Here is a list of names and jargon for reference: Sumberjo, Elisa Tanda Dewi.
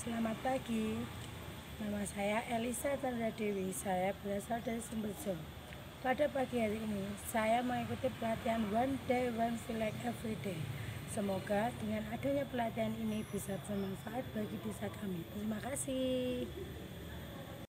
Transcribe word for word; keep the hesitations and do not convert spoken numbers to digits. Selamat pagi, nama saya Elisa Tanda Dewi, saya berasal dari Sumberjo. Pada pagi hari ini, saya mengikuti pelatihan One Day, One Select, Every Day. Semoga dengan adanya pelatihan ini bisa bermanfaat bagi desa kami. Terima kasih.